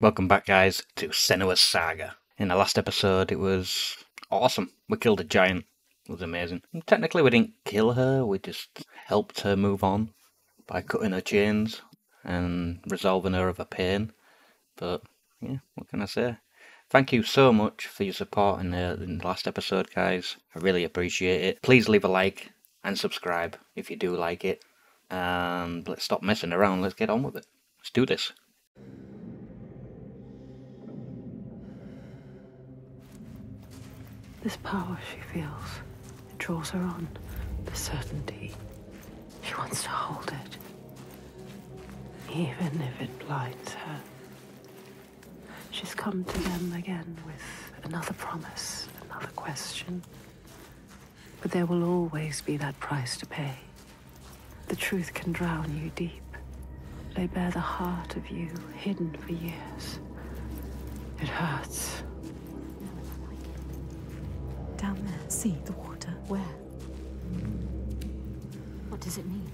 Welcome back, guys, to Senua's Saga. In the last episode, it was awesome. We killed a giant. It was amazing. And technically, we didn't kill her. We just helped her move on by cutting her chains and resolving her of her pain. But, yeah, what can I say? Thank you so much for your support in the last episode, guys. I really appreciate it. Please leave a like and subscribe if you do like it. And let's stop messing around. Let's get on with it. Let's do this. This power she feels, it draws her on, the certainty. She wants to hold it, even if it blinds her. She's come to them again with another promise, another question. But there will always be that price to pay. The truth can drown you deep, lay bare the heart of you, hidden for years. It hurts. Down there, see the water. Where? What does it mean?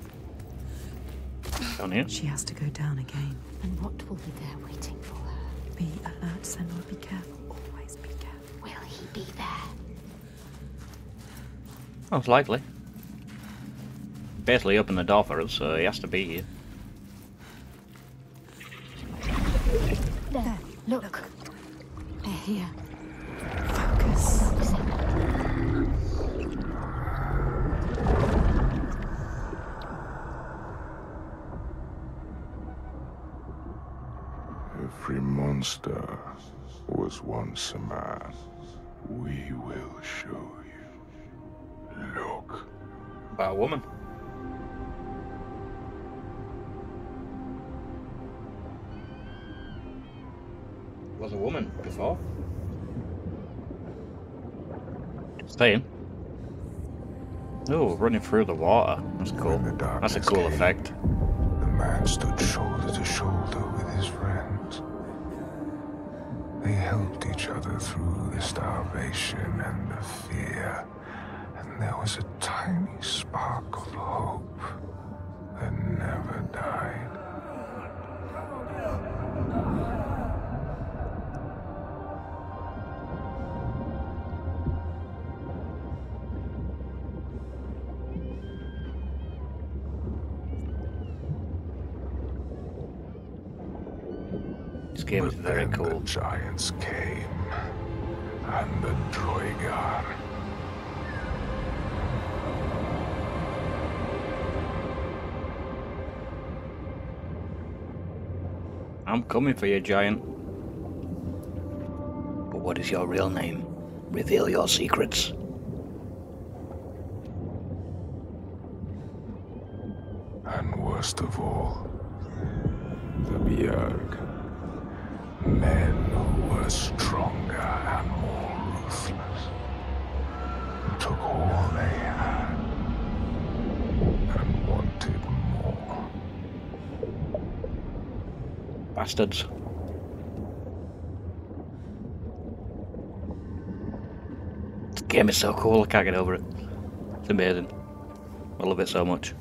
Down here. She has to go down again. And what will be there waiting for her? Be alert, Senua. Be careful. Always be careful. Will he be there? Most likely. Basically opened the door for us, so he has to be here. There. Look. They're here. Every monster was once a man. We will show you. Look. By a woman. Was a woman before. Staying. Oh, running through the water. That's cool. That's a cool effect. The man stood shoulder to shoulder with his friends. They helped each other through the starvation and the fear. And there was a tiny spark of hope that never died. But was very then cool. The giants came, and the Droigar. I'm coming for you, giant. But what is your real name? Reveal your secrets. And worst of all, the Björk. Men who were stronger and more ruthless took all they had and wanted more. Bastards. This game is so cool, I can't get over it. It's amazing. I love it so much.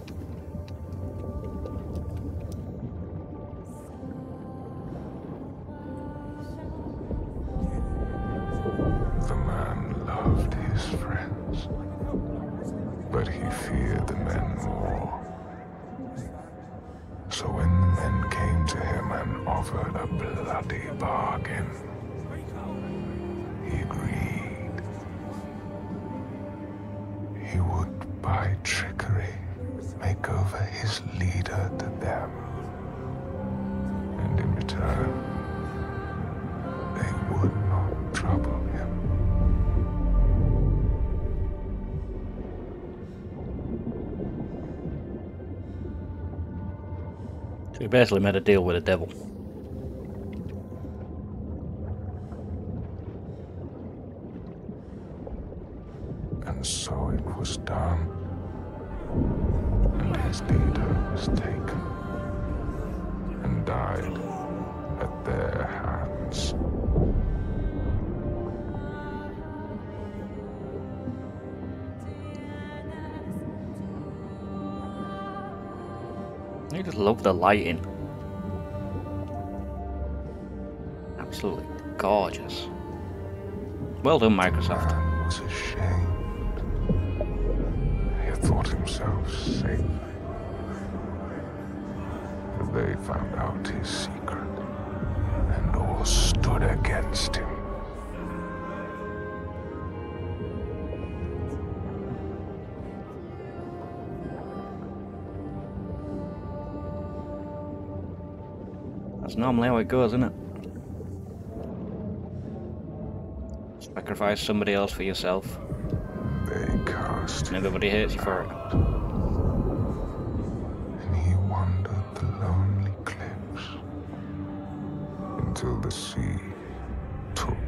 We basically made a deal with the devil. And so it was done. And his leader was taken. And died at their hands. I just love the lighting. absolutely gorgeous. Well done, Microsoft. Man was ashamed. He had thought himself safe. But they found out his secret, and all stood against him. That's normally how it goes, isn't it? Sacrifice somebody else for yourself. They cast and everybody hates you for it. And he wandered the lonely cliffs until the sea took him.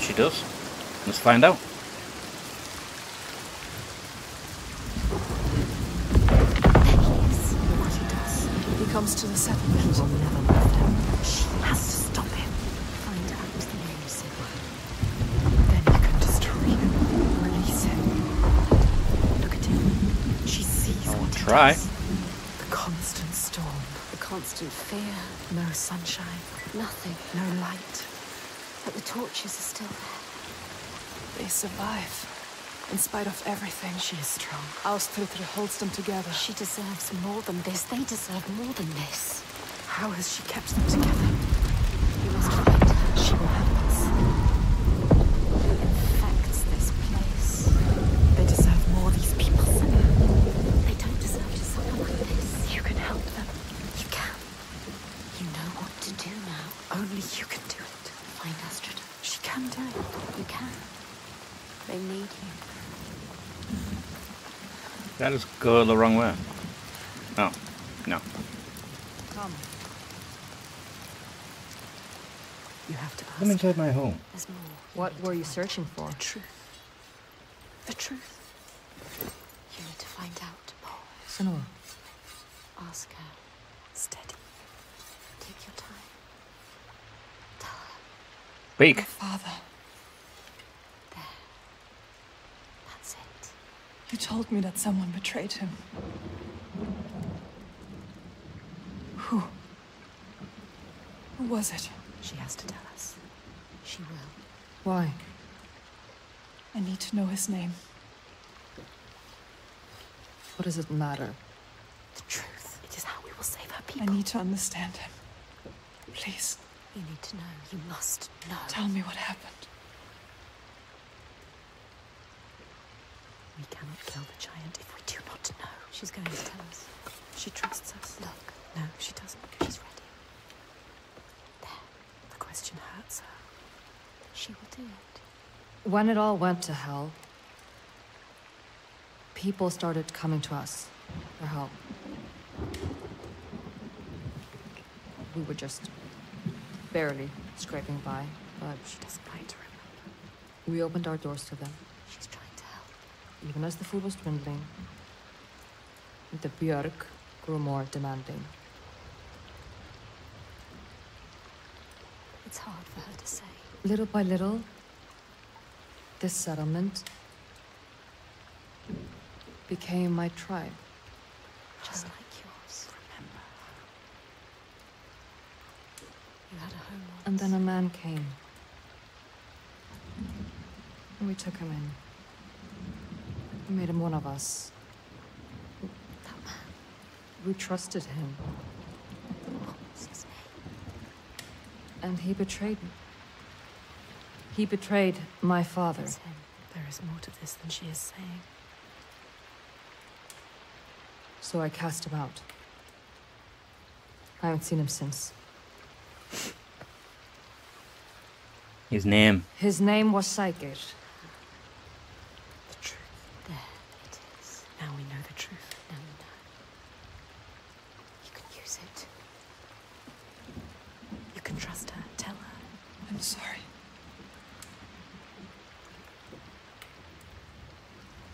She does. Let's find out. Yes, what he does. He comes to the settlement. He will never let him. She has to stop him. Find out the name somewhere. Then he can destroy him. Release him. Look at him. She sees what he does. The constant storm. The constant fear. No sunshine. Nothing. No light. But the torches are still there. They survive, in spite of everything. She is strong. Ástríðr holds them together. She deserves more than this. They deserve more than this. How has she kept them together? You must find her. She will help us. She infects this place. They deserve more, these people. They don't deserve to suffer like this. You can help them. You can. You know what to do now. Only you can do it. Find Ástríðr. She can do it. You can. They need you. That is go the wrong way. Oh, no. Come. You have to ask. Come inside my home. There's more. What were you searching for? The truth. The truth. You need to find out more. Senua. Ask her. Steady. Take your time. Speak. My father. There. That's it. You told me that someone betrayed him. Who? Who was it? She has to tell us. She will. Why? I need to know his name. What does it matter? The truth. It is how we will save our people. I need to understand him. Please. You need to know. You must know. Tell me what happened. We cannot kill the giant if we do not know. She's going to tell us. She trusts us. Look. No, she doesn't. She's ready. There. The question hurts her. She will do it. When it all went to hell, people started coming to us for help. We were just barely scraping by, but she doesn't mind to remember. We opened our doors to them. She's trying to help. Even as the food was dwindling, the Björk grew more demanding. It's hard for her to say. Little by little, this settlement became my tribe. Just like yours. Remember. You had a home once. And then a man came. And we took him in. He made him one of us. We trusted him. And he betrayed me. He betrayed my father. There is more to this than she is saying. So I cast him out. I haven't seen him since. His name? His name was Saigir. The truth. There it is. Now we know the truth. Now we know. You can use it. You can trust her. Tell her. I'm sorry.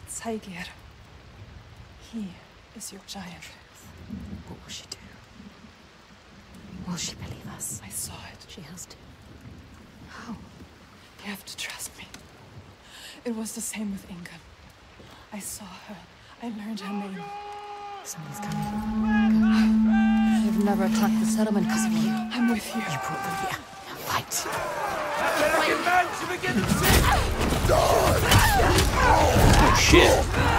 Saigir. He is your giant. What will she do? Will she believe us? I saw it. She has to. How? They have to trust me. It was the same with Inga. I saw her. I learned her name. Somebody's coming. They've never attacked the settlement because of you. I'm with you. You brought them here. Fight. Oh shit! I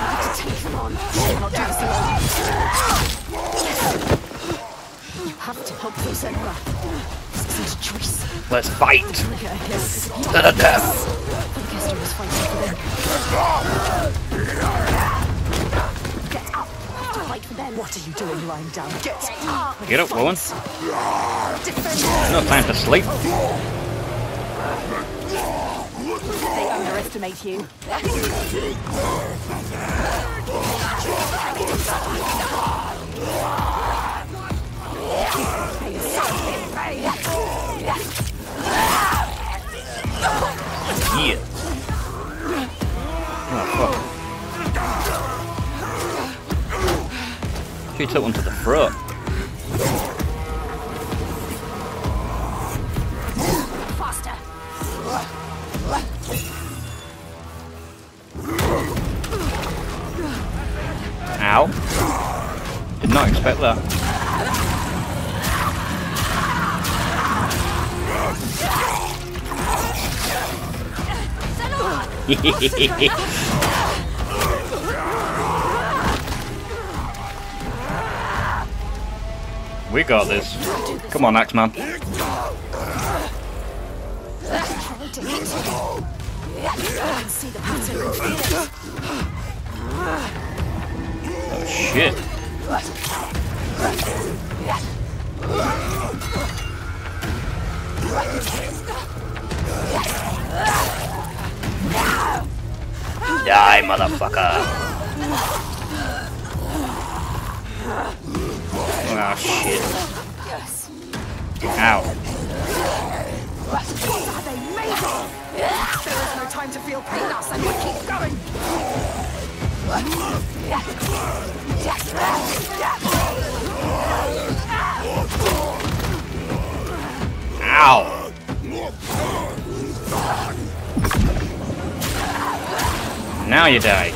have to take them on. I'll do this alone. You have to help those Senua. This isn't a choice. Let's fight! To the death! Thorgestr was fighting for them. Get up! You have to fight for them! What are you doing lying down? Get up! Get up, Rowan! No time to sleep! They underestimate you. Yeah. Oh, fuck. She took one to the throat. Faster. Ow. Did not expect that. We got this. Come on, Axeman. Oh shit. Die, motherfucker! Ah, oh, shit. Ow. There is no time to feel pain, now, so we keep going! Ow! Now you die.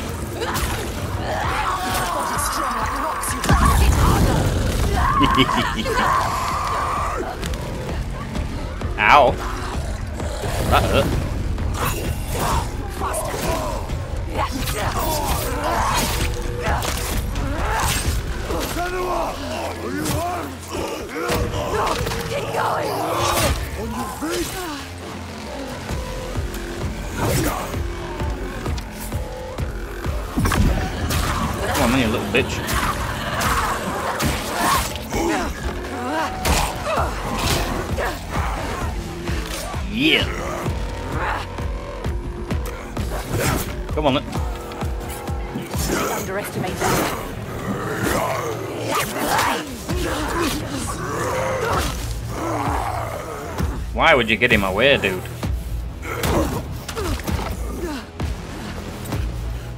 Ow. That hurt. Faster. Come on then, you little bitch. Yeah. Come on then. Underestimated. Why would you get him away, dude?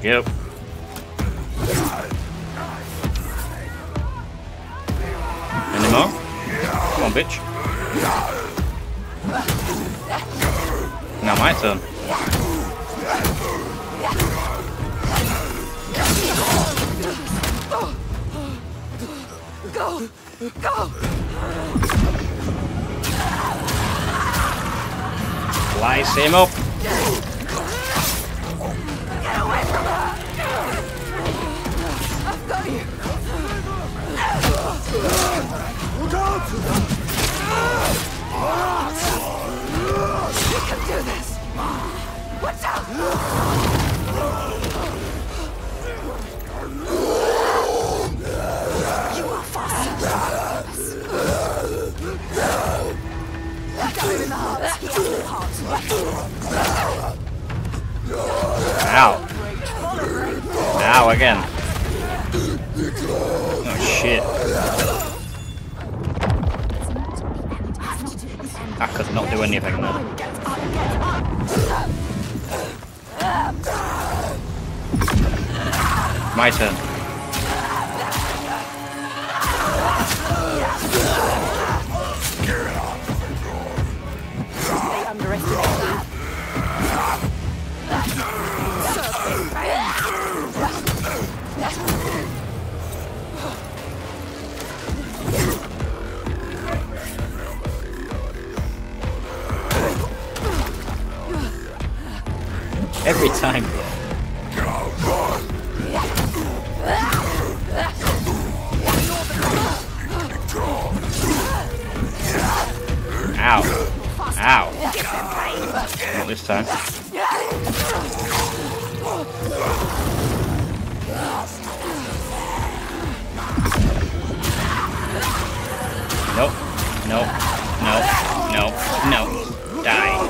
Yep. Anymore? Come on, bitch. Now my turn. Go! Go! Slice him up! Get away from her! Ow, again. Oh, shit. I could not do anything there. My turn. Every time. Ow. Ow. Not this time. Nope. Nope. Nope. Nope. Nope. Die.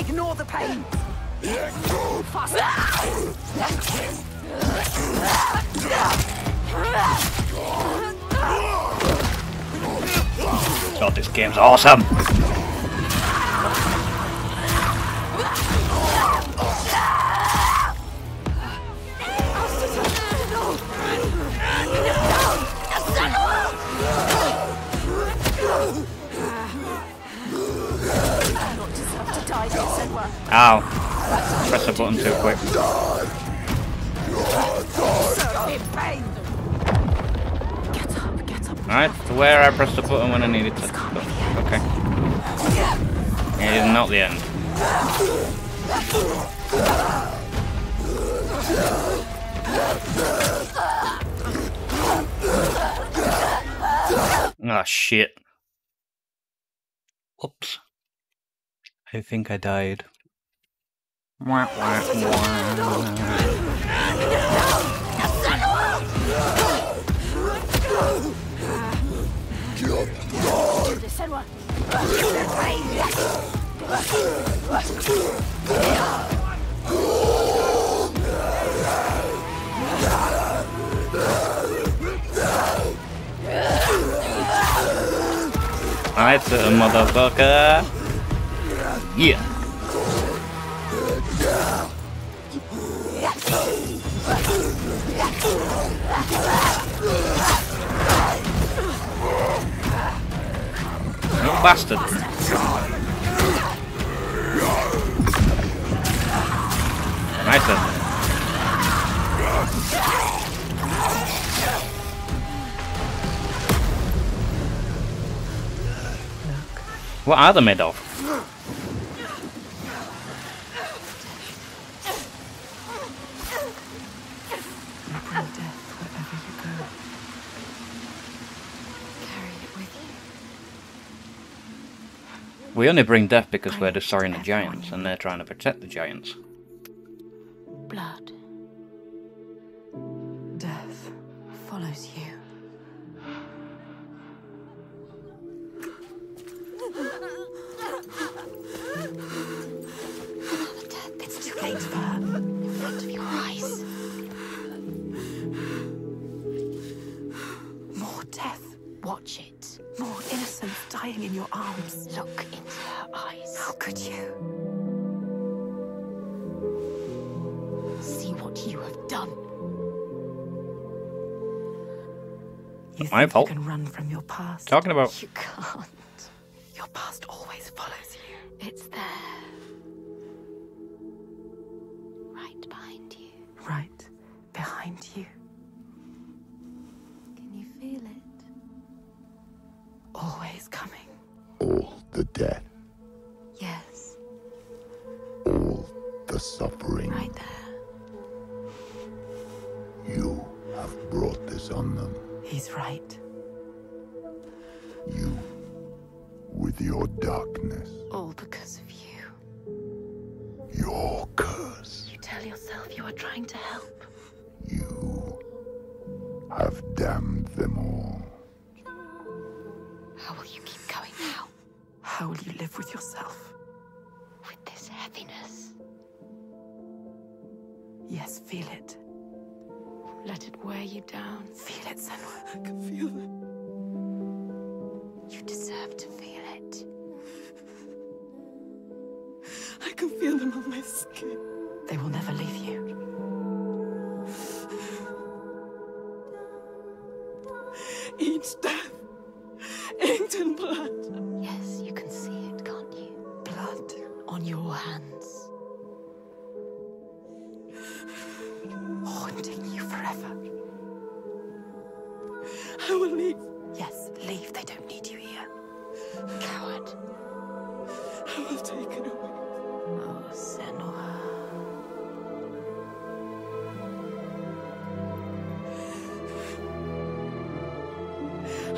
Ignore the pain. God, this game's awesome. Ow. Press the button too quick. Alright, where I pressed the button when I needed to. Okay. It is not the end. Ah, oh, shit. Oops. I think I died. Wah, wah, wah. I took a motherfucker. Yeah. No bastard. Nice then. What are they made of? We only bring death because we're destroying the giants, and they're trying to protect the giants. Blood. Death follows you. Another death. It's too late for her. In front of your eyes. More death. Watch it. More innocence dying in your arms. Look into her eyes. How could you? See what you have done. You My fault. You can run from your past. Talking about. You can't. Your past always follows you. It's there. Right behind you. Right behind you. Can you feel it? Always coming. All the death. Yes. All the suffering. Right there. You have brought this on them. He's right. You, with your darkness. All because of you. Your curse. trying to help. You have damned them all. How will you keep going now? How will you live with yourself? With this heaviness? Yes, feel it. Let it wear you down. Feel it, Senua. I can feel it. You deserve to feel it. I can feel them on my skin. They will never leave you. Each death, inked in blood. Yes, you can see it, can't you? Blood on your hands. Haunting you forever. I will leave. Yes, leave. They don't need you here. Coward. I will take it away. Oh, Senua.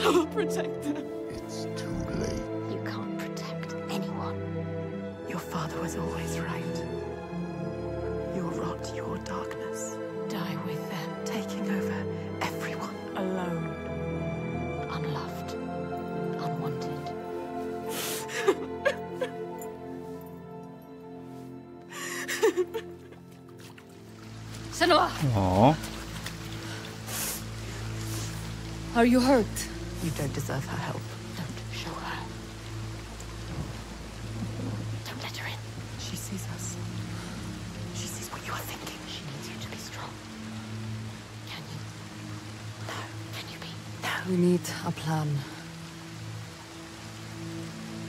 I will protect them. It's too late. You can't protect anyone. Your father was always right. Your rot, your darkness. Die with them, taking over everyone. Alone. Unloved. Unwanted. Senua! Aww. Are you hurt? You don't deserve her help. Don't show her. Don't let her in. She sees us. She sees what you are thinking. She needs you to be strong. Can you? No. Can you be? No. We need a plan.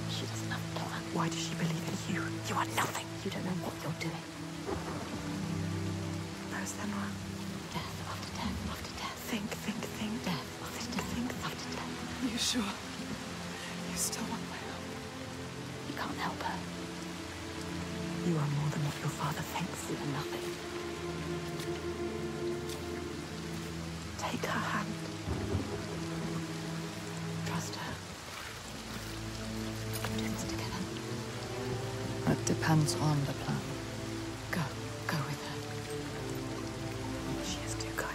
She doesn't have a plan. Why does she believe in you? You are nothing. You don't know what you're doing. No, Senua. Death after death after death. Think. Death. Are you sure? You still want my help? You can't help her. You are more than what your father thinks. You are nothing. Take her hand. Trust her. We can do this together. That depends on the plan. Go. Go with her. She is too kind.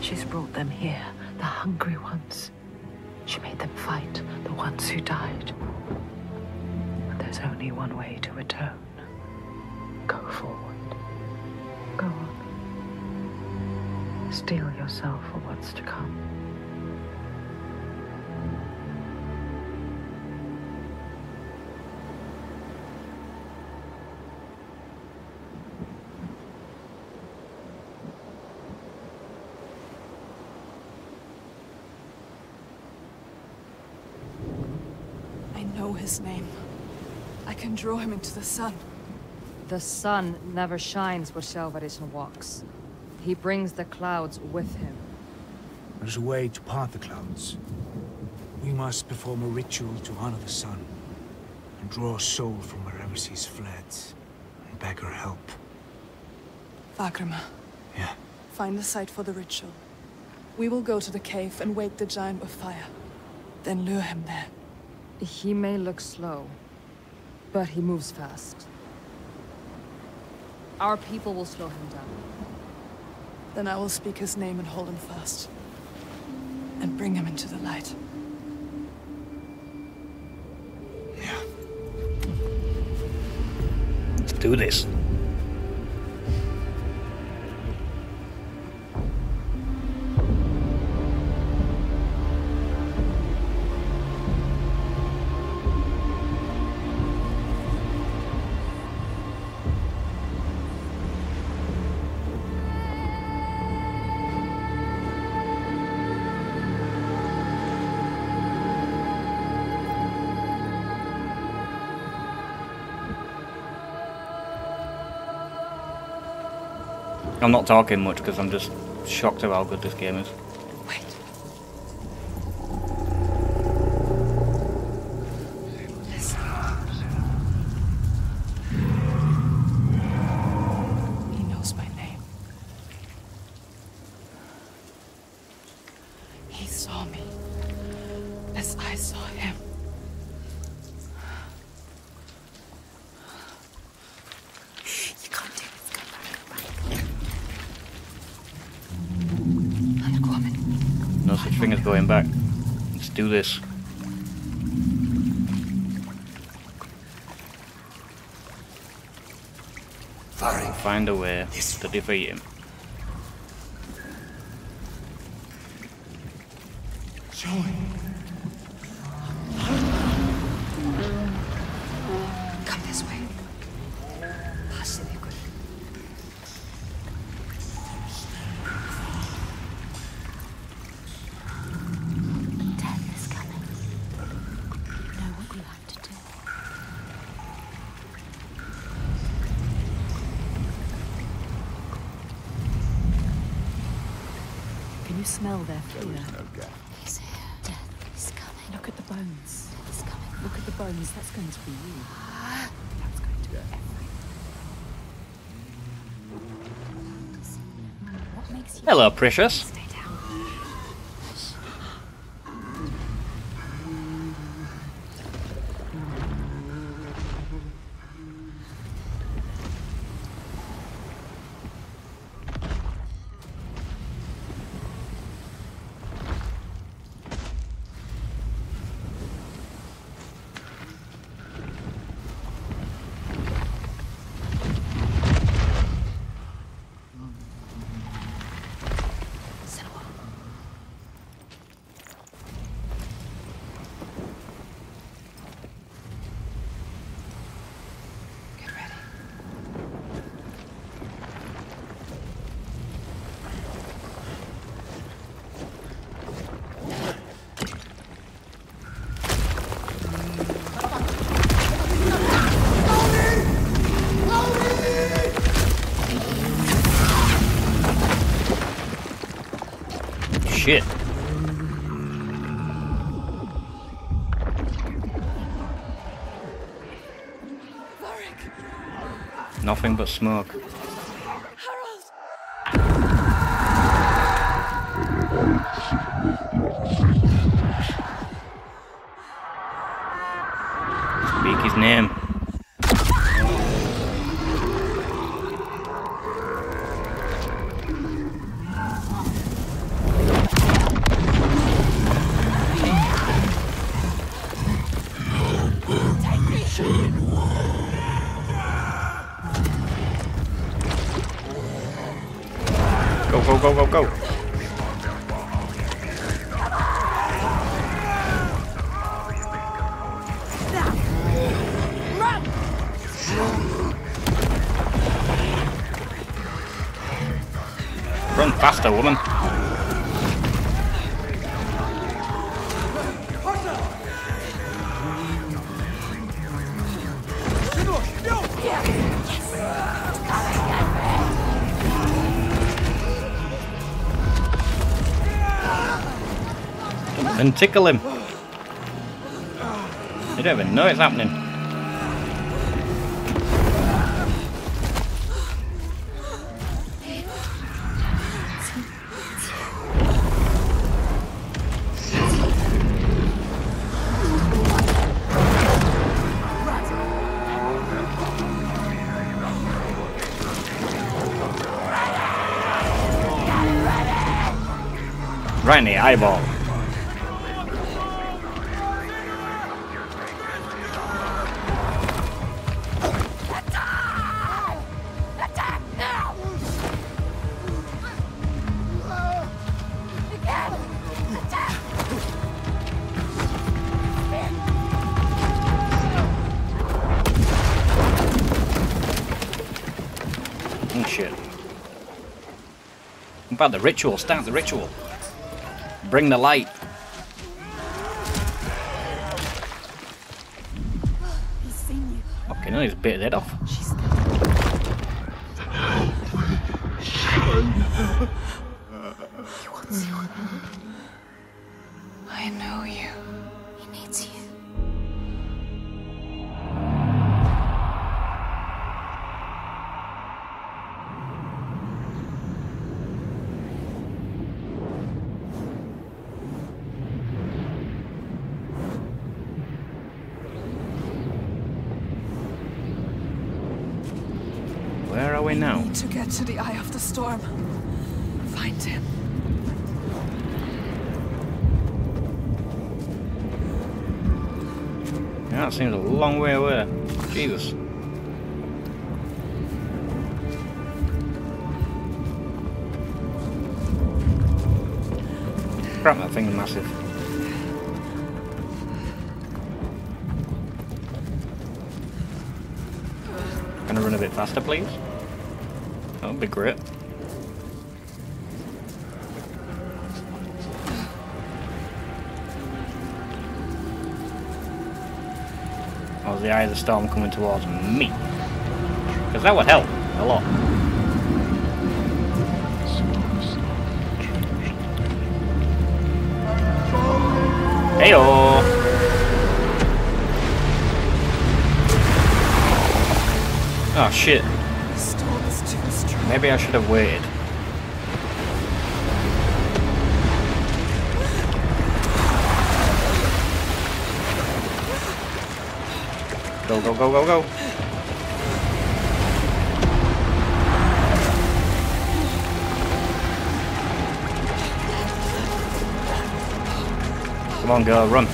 She's brought them here, the hungry ones. She made them fight, the ones who died. But there's only one way to atone. Go forward. Go on. Steel yourself for what's to come. His name. I can draw him into the sun. The sun never shines where Shalvarisan walks. He brings the clouds with him. There's a way to part the clouds. We must perform a ritual to honor the sun and draw a soul from wherever she's fled and beg her help. Fakrima. Yeah? Find the site for the ritual. We will go to the cave and wake the giant with fire. Then lure him there. He may look slow, but he moves fast. Our people will slow him down. Then I will speak his name and hold him fast. And bring him into the light. Yeah. Let's do this. I'm not talking much because I'm just shocked at how good this game is. Wait. Listen. He knows my name. He saw me as I saw him. finger's going back. Let's do this. We'll find a way to defeat him. Come this way. Death is coming. You know what we have to do. Can you smell their fear? Bones. It's coming. Look at the bones. That's going to be you. That's going to be everything. What makes you... Hello, precious. Stay down. Shit. Nothing but smoke. Speak his name. Faster, woman. And tickle him. You don't even know it's happening. Right in the eyeball. Oh shit. About the ritual, start the ritual. Bring the light. He's seen you. Okay, now he's bit his head off. She's he wants you. I know you. He needs you. To get to the eye of the storm. Find him. That seems a long way away. Jesus. Crap, that thing's massive. Can I run a bit faster, please? That would be great. The eye of the storm coming towards me, because that would help a lot. Heyo! Oh shit! Maybe I should have waited. Go, go, go, go, go. Come on, girl, run.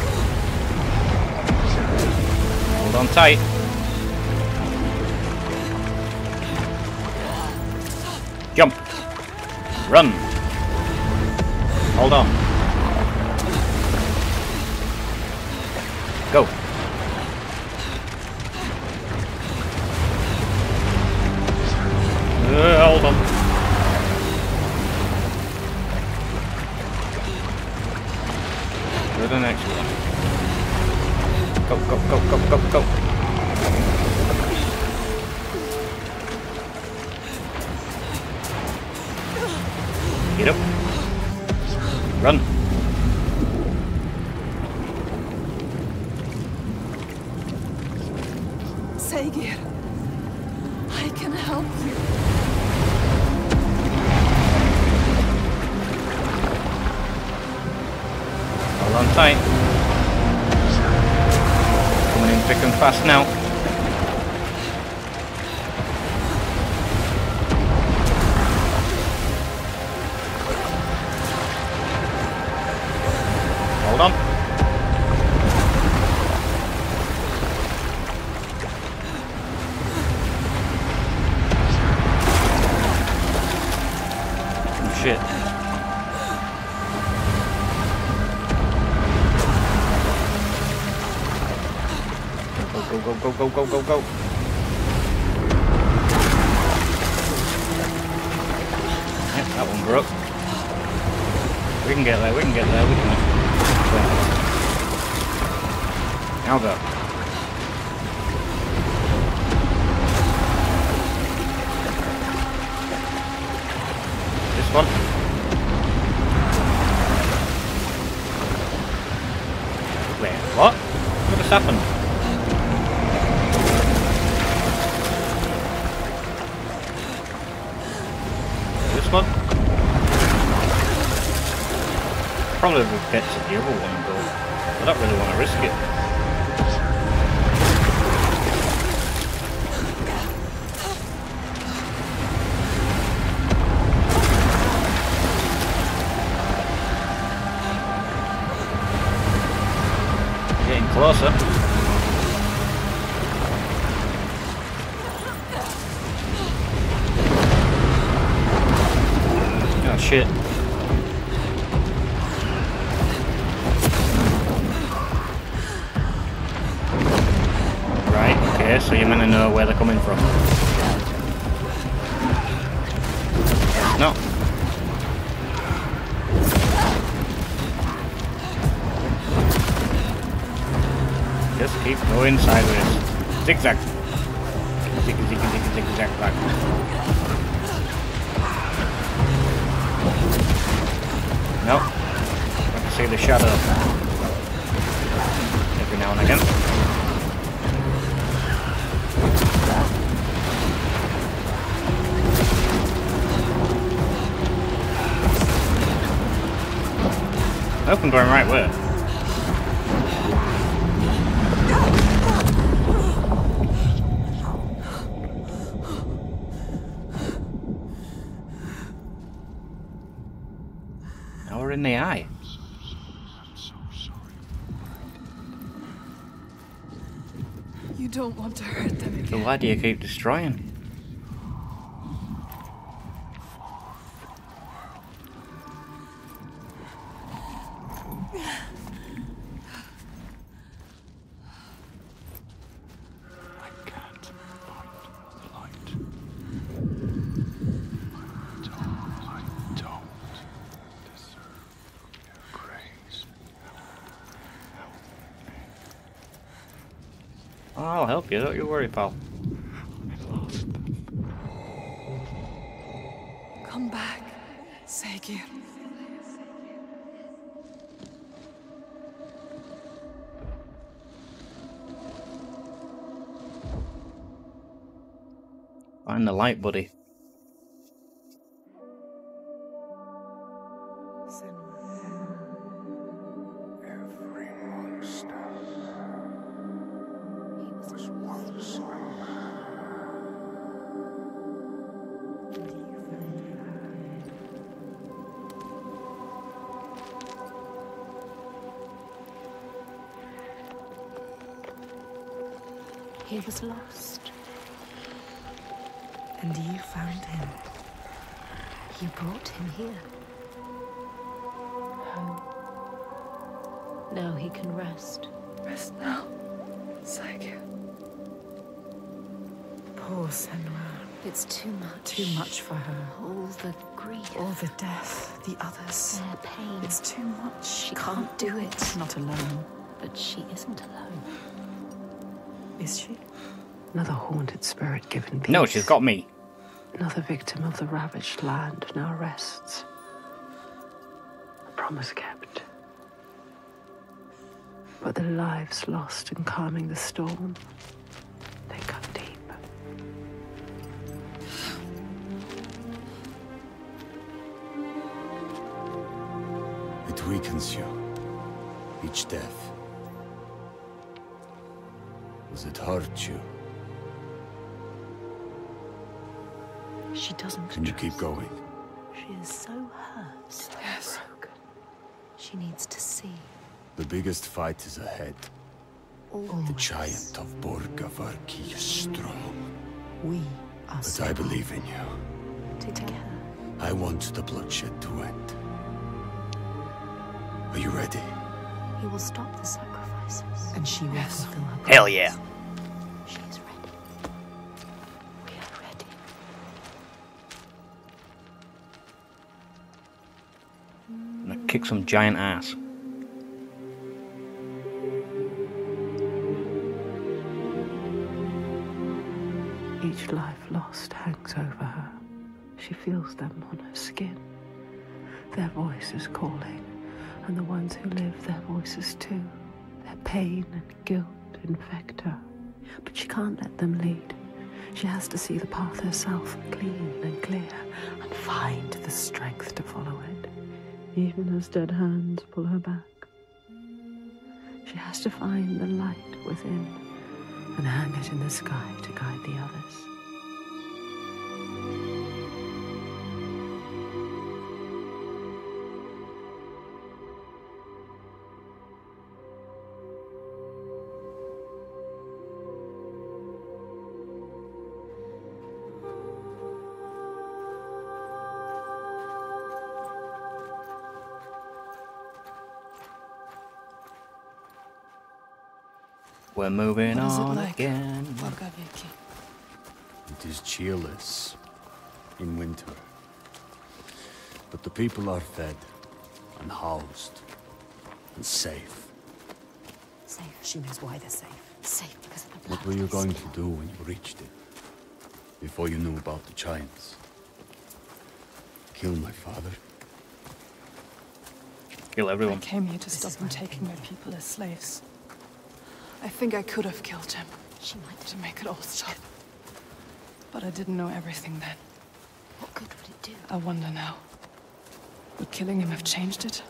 Hold on tight. Jump. Run. Hold on. Go. Hold on. To the next one. Go, go, go, go, go, go. Get up. Run. Saigir, I can help you. On tight. Coming in thick and fast now. Hold on. Oh, shit. Go, go, go, go, go, go, go. Yep, that one broke. We can get there, we can get there, we can. Now go. This one. Wait, what? What just happened? Probably would get to the other one, but I don't really want to risk it. Getting closer. Oh shit. So you're meant to know where they're coming from. No. Just keep going sideways. Zigzag. Zig, zig, zig, zig, zig, zag, back. No. I can see the shadow every now and again. I hope I'm going right where. Now we're in the eye. I'm so sorry. You don't want to hurt them again. So why do you keep destroying? I'll help you, don't you worry, pal. I lost them. Come back, Saigir. Find the light, buddy. He was lost, and you found him. You brought him here. Home. Now he can rest. Rest now, Saigir. Poor Senua. It's too much. Too much for her. All the grief. All the death, the others. And the pain. It's too much. She can't do it. She's not alone. But she isn't alone. Is she? Another haunted spirit given peace. No, she's got me. Another victim of the ravaged land now rests. A promise kept. But their lives lost in calming the storm. They cut deep. It weakens you. Each death. Does it hurt you? She doesn't. Can you keep going? She is so hurt, so broken. She needs to see. The biggest fight is ahead. Always. The giant of Borgavarki is strong. We are strong. But I believe in you. Together. I want the bloodshed to end. Are you ready? He will stop the sacrifice. And she will fulfill her promise. Hell yeah. She is ready. We are ready. I'm gonna kick some giant ass. Each life lost hangs over her. She feels them on her skin. Their voices calling, and the ones who live, their voices too. Their pain and guilt infect her, but she can't let them lead. She has to see the path herself, clean and clear, and find the strength to follow it, even as dead hands pull her back. She has to find the light within and hang it in the sky to guide the others. We're moving on again. Borgavarki. It is cheerless in winter, but the people are fed and housed and safe. Safe. She knows why they're safe. Safe because of the blood. What were you going to do when you reached it? Before you knew about the giants? Kill my father? Kill everyone. I came here to stop them taking my people as slaves. I think I could have killed him, she might have. To make it all stop. But I didn't know everything then. What good would it do? I wonder now. Would killing him have changed it?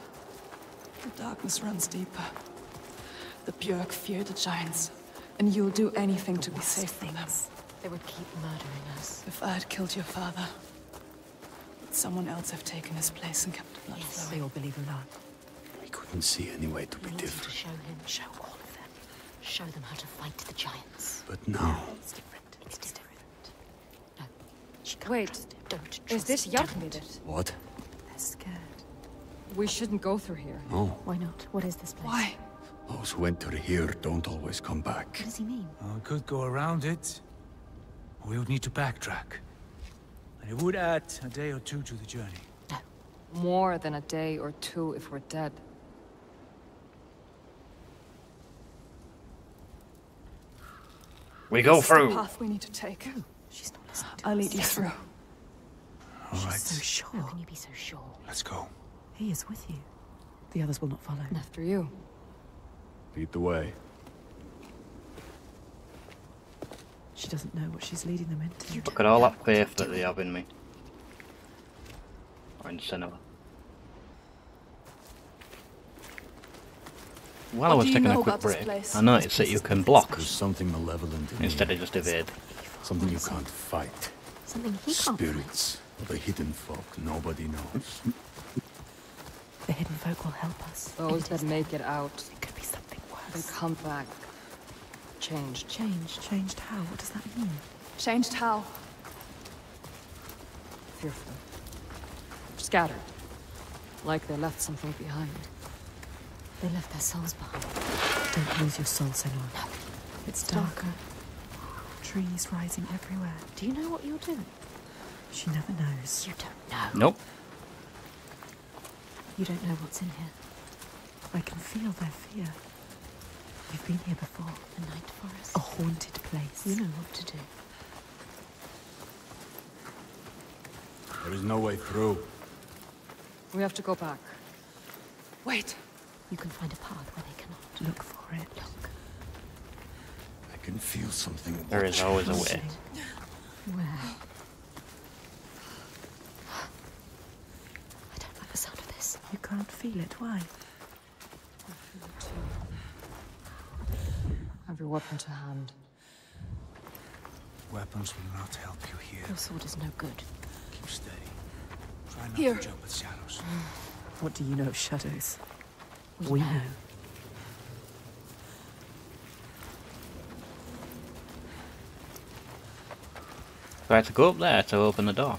The darkness runs deeper. The Björk fear the giants, and you'll do anything to be safe from them. They would keep murdering us. If I had killed your father, would someone else have taken his place and kept the blood flowing? They all believe in love. We couldn't see any way to be different. Show him. Show all. Show them how to fight the giants. But now... It's different. It's different. No, she can't. Wait. Trust him. Don't trust. Is this Jarlmidr? What? They're scared. We shouldn't go through here. No. Why not? What is this place? Why? Those who enter here don't always come back. What does he mean? I could go around it. We would need to backtrack. And it would add a day or two to the journey. No. More than a day or two if we're dead. We go through. This is the path we need to take. Oh, she's not listening to us. I'll lead you through. All right. She's so sure. How can you be so sure? Let's go. He is with you. The others will not follow. And after you. Lead the way. She doesn't know what she's leading them into. Look at all that faith that they have in me. Or in Senua. While I was taking a quick break, I noticed that you can block something malevolent instead of just evade. Something you can't fight. Something he can't. Spirits of the hidden folk nobody knows. The hidden folk will help us. Those that make it out. It could be something worse. They come back. Changed. Changed? Changed how? What does that mean? Changed how? Fearful. Scattered. Like they left something behind. They left their souls behind. Don't lose your soul, Senua. No. It's darker. Trees rising everywhere. Do you know what you're doing? She never knows. You don't know. Nope. You don't know what's in here. I can feel their fear. You've been here before. A night forest. A haunted place. You know what to do. There is no way through. We have to go back. Wait. You can find a path where they cannot. Look for it. Look. I can feel something. There is always a way. Where? I don't like the sound of this. You can't feel it. Why? I feel it too. Every weapon to hand. Weapons will not help you here. Your sword is no good. Keep steady. Try not to jump at shadows. What do you know of shadows? We know. I had to go up there to open the door.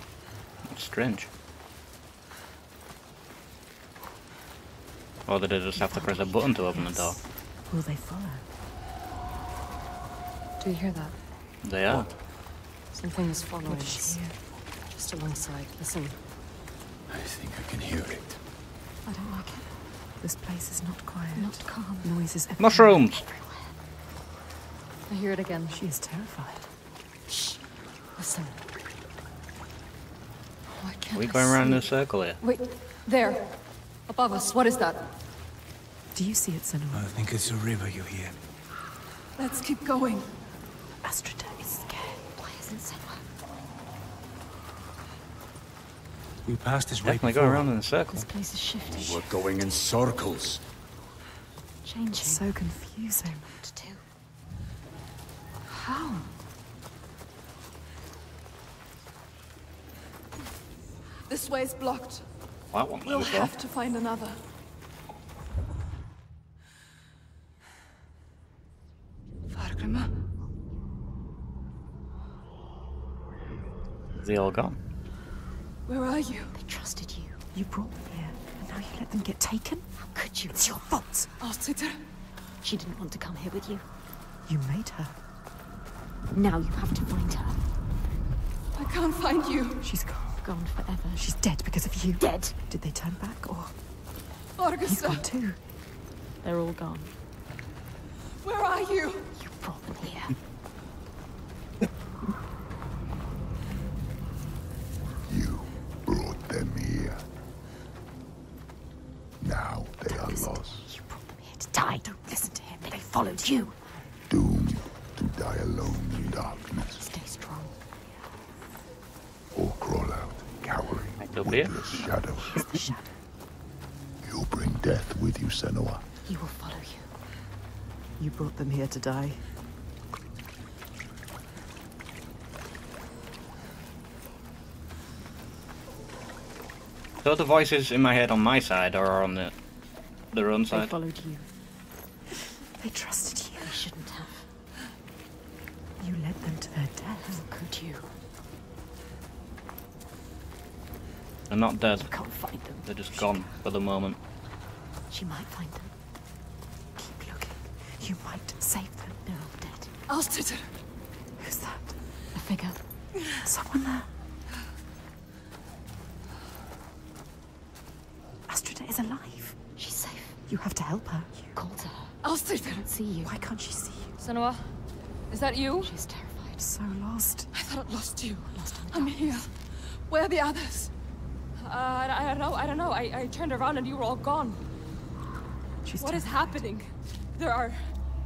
That's strange. Or did I just have to press a button to open the door? Will they follow? Do you hear that? They are. Something is following us. Just alongside. Listen. I think I can hear it. I don't like it. This place is not quiet. Not calm. Noises everywhere. Mushrooms! I hear it again. She is terrified. Shh. Listen. Why can't we going around in a circle here? Wait. There. Above us. What is that? Do you see it, Senua? I think it's a river you hear. Let's keep going. Ástríðr is scared. Why isn't Senua? We passed this way. Definitely go around in a circle. This place is shifting. We're going in circles. Change. So confusing. What to do? How? This way is blocked. Well, we'll have to find another. Fakrima. They all gone. Where are you? They trusted you. You brought them here, and now you let them get taken? How could you? It's your fault! Ástríðr! She didn't want to come here with you. You made her. Now you have to find her. I can't find you. She's gone. Gone forever. She's dead because of you. Dead? Did they turn back, or...? Borgavarki! Gone too. They're all gone. Where are you? You brought them here. Now they are lost. You brought them here to die. Don't listen to him. They followed you. Doomed to die alone in darkness. Stay strong. Or crawl out, cowering, windless shadows. It's the shadow. You bring death with you, Senua. He will follow you. You brought them here to die. So the voices in my head on my side or on their own side? They followed you. They trusted you. They shouldn't have. They're not dead. You can't find them. They're just gone for the moment. She might find them. Keep looking. You might save them. They're all dead. Ástríðr! Who's that? A figure? Someone there? Ástríðr is alive. She's safe. You have to help her. You called her. Ástríðr! I can't see you. Why can't she see you? Senua, is that you? She's terrified. So lost. I thought it lost you. Lost in the darkness. I'm here. Where are the others? I don't know. I turned around and you were all gone. She's what terrified. Is happening? There are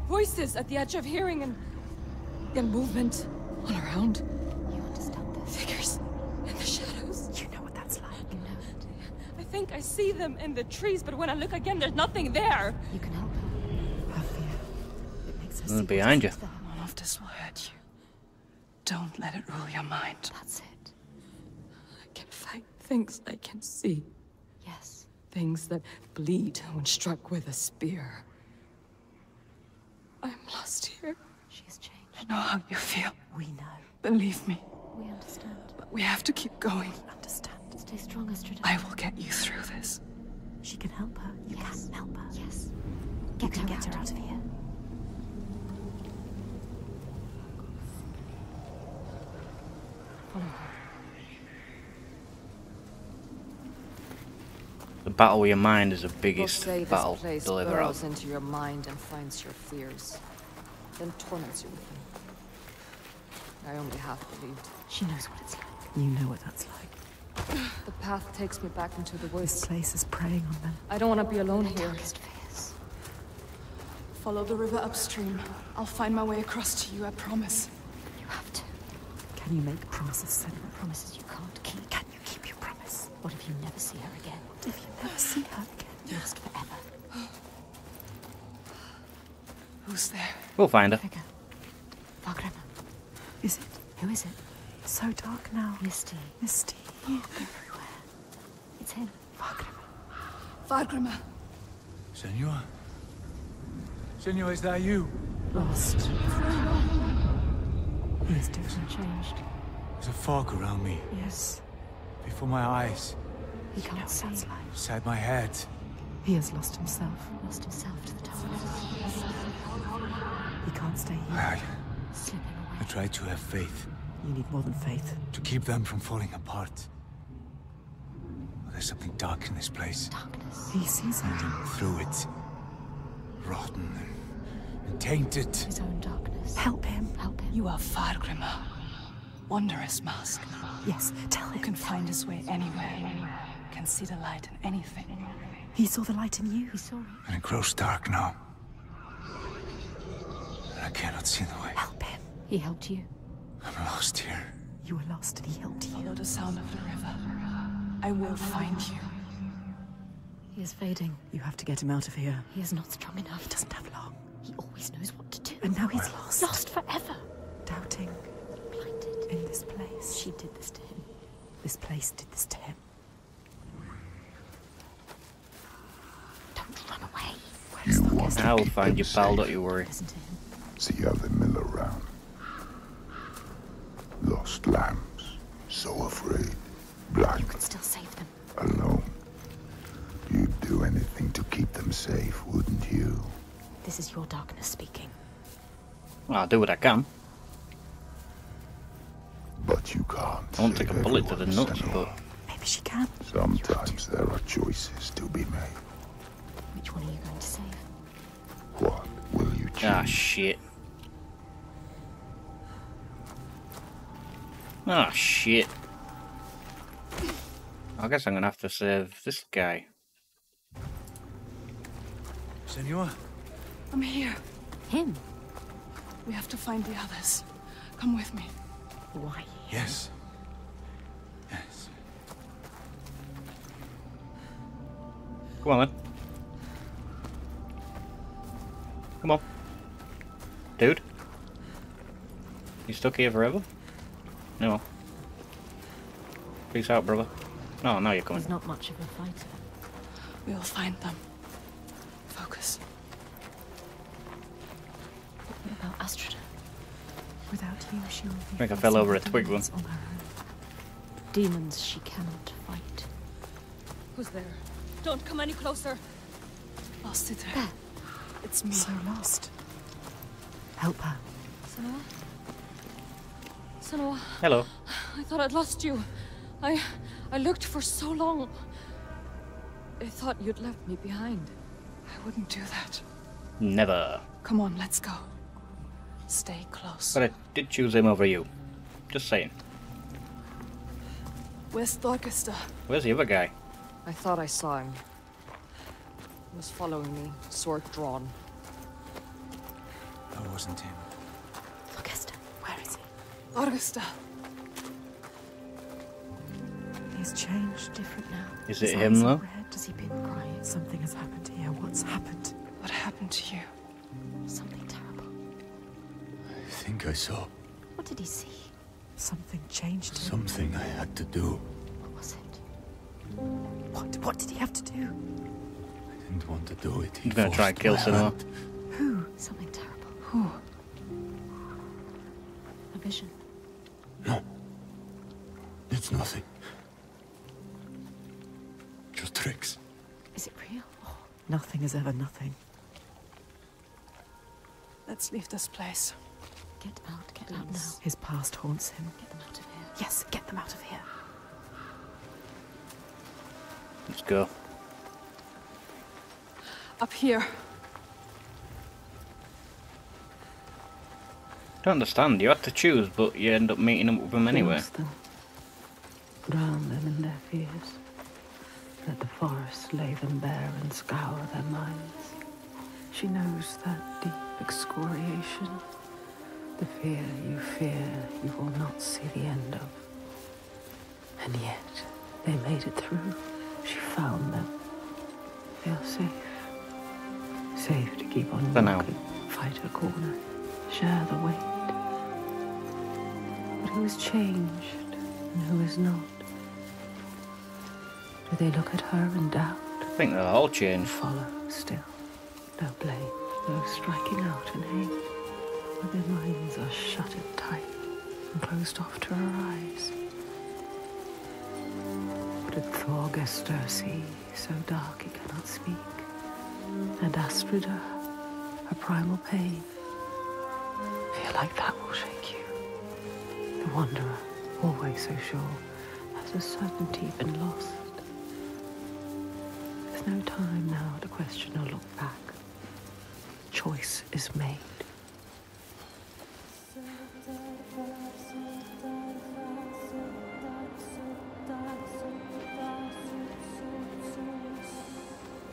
voices at the edge of hearing and movement all around. You understand this? Figures in the shadows. You know what that's like. You know it. I think I see them in the trees, but when I look again, there's nothing there. You can help her. Her fear. It makes her see behind you. All of this will hurt you. Don't let it rule your mind. That's it. I can fight. Things I can see. Yes. Things that bleed when struck with a spear. I'm lost here. She has changed. I know how you feel. We know. Believe me. We understand. But we have to keep going. We understand. Stay strong, Ástríðr. I will get you through this. She can help her. You can help her. Yes. Get her out of here. Follow her. The battle with your mind is the biggest battle this deliver burrows out. Into your mind and finds your fears, then torments you with them. I only half believed. She knows what it's like. You know what that's like. The path takes me back into the woods. This place is preying on them. I don't want to be alone here. Darkest fears. Follow the river upstream. I'll find my way across to you, I promise. You have to. Can you make promises, Senua? Promises you can't keep. Can you keep your promise? What if you never see her again? If you never see her again, lost forever. Who's there? We'll find her. Fakrima. Is it? Who is it? It's so dark now. Misty. Oh, everywhere. It's him. Fakrima. Senua. Senua, is that you? Lost. He is different. Changed. There's a fog around me. Yes. Before my eyes. He can't see. Inside my head. He has lost himself. Lost himself to the darkness. He can't stay here. Slipping away. I tried to have faith. You need more than faith. To keep them from falling apart. Well, there's something dark in this place. Darkness. He sees it. Through it. Rotten and tainted. His own darkness. Help him. You are Vargrímr. Wondrous mask. Yes, tell him. Who can find his way anywhere. Can see the light in anything. He saw the light in you. He saw it. And it grows dark now. And I cannot see the way. Help him. He helped you. I'm lost here. You were lost and he helped you. Follow the sound of the river. I will find you. He is fading. You have to get him out of here. He is not strong enough. He doesn't have long. He always knows what to do. And now he's lost. Lost forever. Doubting. Blinded. In this place. She did this to him. This place did this to him. You want to I will find your pal, don't you worry. See other mill around. Lost lambs, so afraid, blind. You could still save them. Alone. You'd do anything to keep them safe, wouldn't you? This is your darkness speaking. Well, I'll do what I can. But you can't. I won't take a bullet to the nuts, but maybe she can. Sometimes there are choices to be made. Which one are you going to save? What will you choose? Ah, shit. I guess I'm going to have to save this guy. Senua? I'm here. Him? We have to find the others. Come with me. Why? Yes. Come on, then. Come on. Dude. You stuck here forever? No. Peace out, brother. No, now you're coming. He's not much of a fighter. We'll find them. Focus. What about Ástríðr? Without you, she will be. I think I fell over a twig once. Demons she cannot fight. Who's there? Don't come any closer. Lost it. There. It's me. So lost. Help her. Senua? Senua. Hello. I thought I'd lost you. I looked for so long. I thought you'd left me behind. I wouldn't do that. Never. Come on, let's go. Stay close. But I did choose him over you. Just saying. Where's Þorgestr? Where's the other guy? I thought I saw him. He was following me, sword drawn. That wasn't him. Þorgestr, where is he? Þorgestr. He's changed, different now. Is it him though? Does he been crying? Something has happened here. What's happened? What happened to you? Something terrible. I think I saw. What did he see? Something changed him. Something I had to do. What was it? What did he have to do? I didn't want to do it. He's gonna try and kill someone. Who? Something terrible. Who? A vision. No. It's nothing. Just tricks. Is it real? Oh, nothing is ever nothing. Let's leave this place. Get out now. His past haunts him. Get them out of here. Yes, get them out of here. Let's go. Up here. I don't understand. You had to choose, but you end up meeting up with them anyway. Drown them in their fears. Let the forest lay them bare and scour their minds. She knows that deep excoriation. The fear you will not see the end of. And yet, they made it through. She found them. They are safe. Safe to keep on walking, fight her corner, share the weight. But who is changed and who is not? Do they look at her in doubt? I think they'll all change. Follow still. No blame, no striking out in hate. But their minds are shuttered tight and closed off to her eyes. But did Þorgestr see so dark he cannot speak? And Ástríðr, her primal pain. Feel like that will shake you. The wanderer, always so sure, has a certainty been lost. There's no time now to question or look back. Choice is made.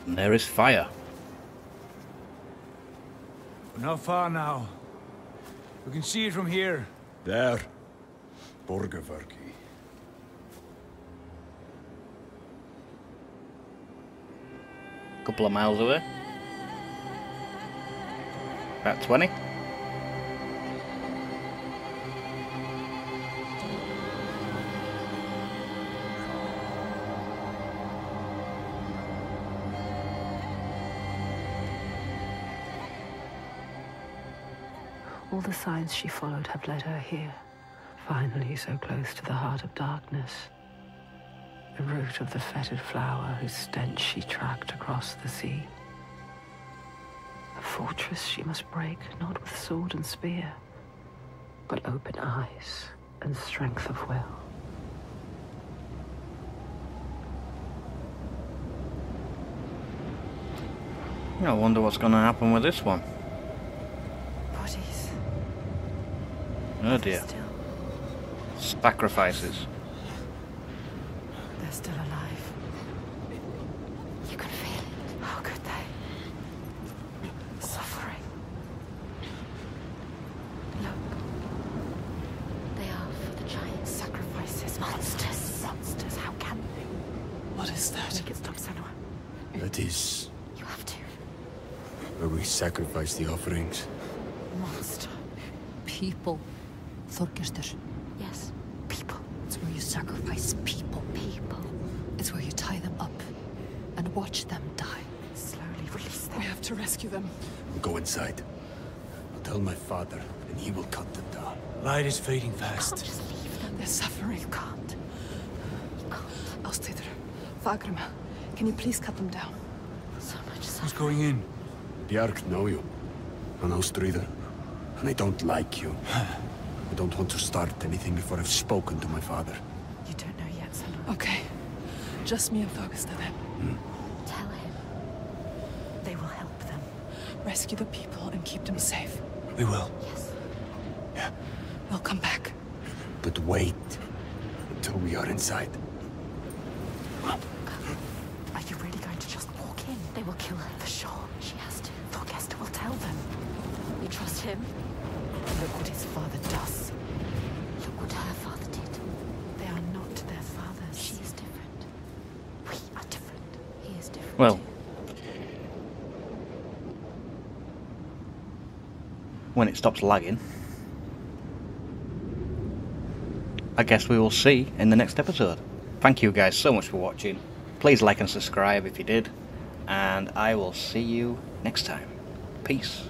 And there is fire. We're not far now. We can see it from here. There. Borgavarki. Couple of miles away. About 20. All the signs she followed have led her here. Finally so close to the heart of darkness. The root of the fetid flower whose stench she tracked across the sea. A fortress she must break, not with sword and spear, but open eyes and strength of will. I wonder what's going to happen with this one. Bodies. Oh dear. Still. Sacrifices. They're still alive. You can feel it. How could they? Suffering. Look. They are for the giant sacrifices. Monsters. Monsters. How can they? What is that? Make it stop, Senua. That is. You have to. Where we sacrifice the offerings. Monster. People. Þorgestr. Yes. People. It's where you sacrifice people. It's where you tie them up and watch them die. Slowly release them. We have to rescue them. We'll go inside. I'll tell my father and he will cut them down. Light is fading fast. I can't just leave them. They're suffering. You can't. You can't. Ástríðr, Fakrima, can you please cut them down? So much suffering. Who's going in? Björk know you. And Ástríðr. And I don't like you. I don't want to start anything before I've spoken to my father. You don't know yet, Senua. Okay. Just me and Þorgestr then. Tell him. They will help them. Rescue the people and keep them safe. We will. Yes. Yeah. We'll come back. But wait until we are inside. Are you really going to just walk in? They will kill her for sure. She has to. Þorgestr will tell them. You trust him? Look what his father does. Look what her father did. They are not their fathers. She is different. We are different. He is different. Well. When it stops lagging, I guess we will see in the next episode. Thank you guys so much for watching. Please like and subscribe if you did. And I will see you next time. Peace.